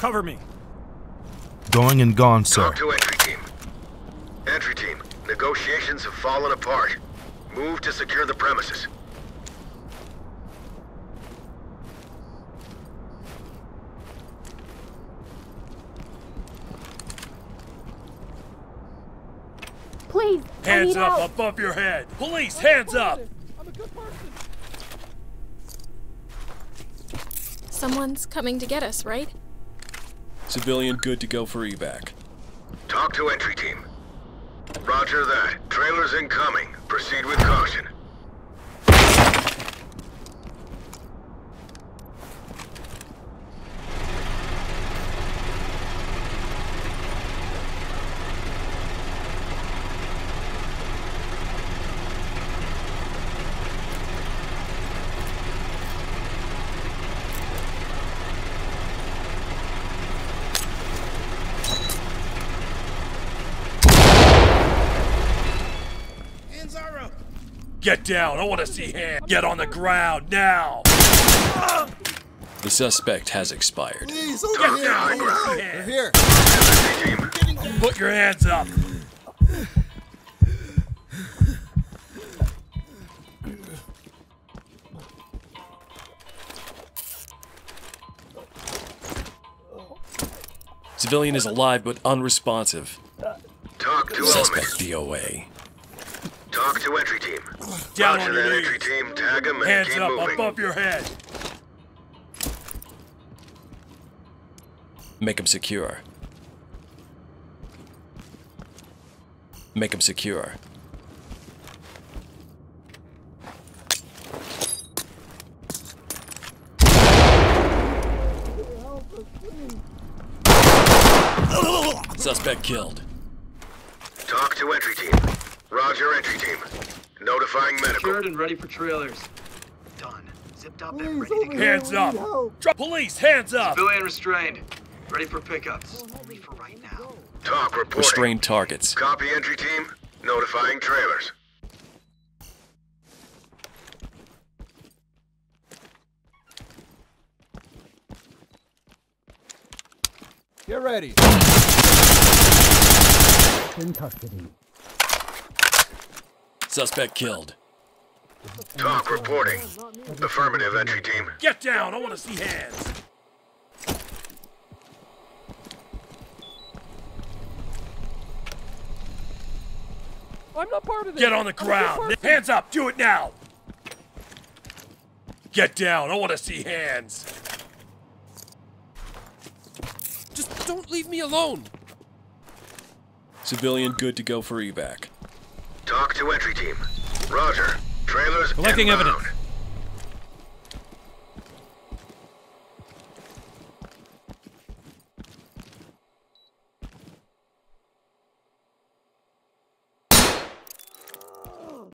Cover me. Going and gone, sir. Talk to entry team. Entry team, negotiations have fallen apart. Move to secure the premises. Please, hands up out. Above your head. Police, hands up. I'm a good person. Someone's coming to get us, right? Civilian good to go for evac. Talk to entry team. Roger that. Trailer's incoming. Proceed with caution. Get down! I want to see him! Get on the ground, now! The suspect has expired. Please, look at him! They're here! Put your hands up! Civilian is alive but unresponsive. Talk to suspect DOA. Talk to entry team. Down Roger on your that knees. Entry team, tag him and hands keep up moving. Above your head. Make him secure. Make him secure. Suspect killed. Talk to entry team. Roger, entry team. Notifying medical. Secured and ready for trailers. Done. Zipped up and ready to go. Hands up! Police, hands up! Civilian restrained. Ready for pickups. Only for right now. Talk reporting. Restrained targets. Copy, entry team. Notifying trailers. Get ready. In custody. Suspect killed. Talk reporting. Affirmative, entry team. Get down! I want to see hands! I'm not part of this! Get on the ground! Hands up! Do it now! Get down! I want to see hands! Just don't leave me alone! Civilian good to go for evac. Talk to entry team. Roger. Trailers collecting inbound. Evidence.